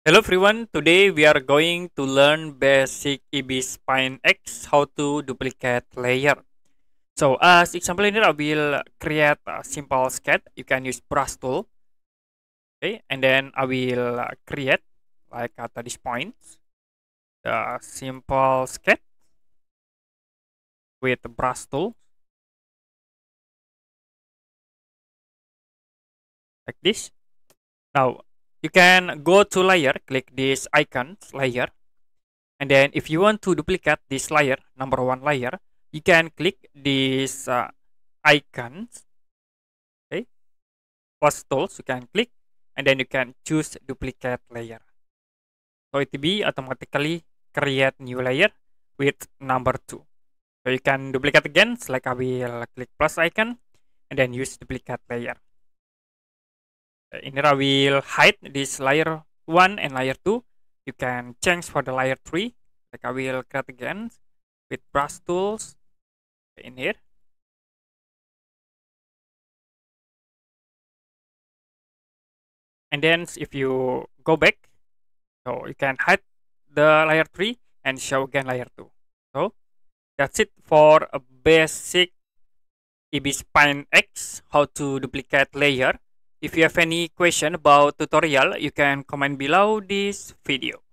Hello everyone, today we are going to learn basic Ibis Paint X, how to duplicate layer. So as example in here, I will create a simple sketch. You can use brush tool. Okay, and then I will create like at this point the simple sketch with the brush tool. Like this. Now you can go to layer, click this icon, layer. And then if you want to duplicate this layer, number one layer, you can click this icons. Okay. Plus tools, you can click. And then you can choose duplicate layer. So it will automatically create new layer with number two. So you can duplicate again, like I will click plus icon. And then use duplicate layer. In here I will hide this layer 1 and layer 2. You can change for the layer 3. Like I will cut again with brush tools in here. And then if you go back, so you can hide the layer 3 and show again layer 2. So that's it for a basic Ibis Paint X, how to duplicate layer. If you have any question about tutorial, you can comment below this video.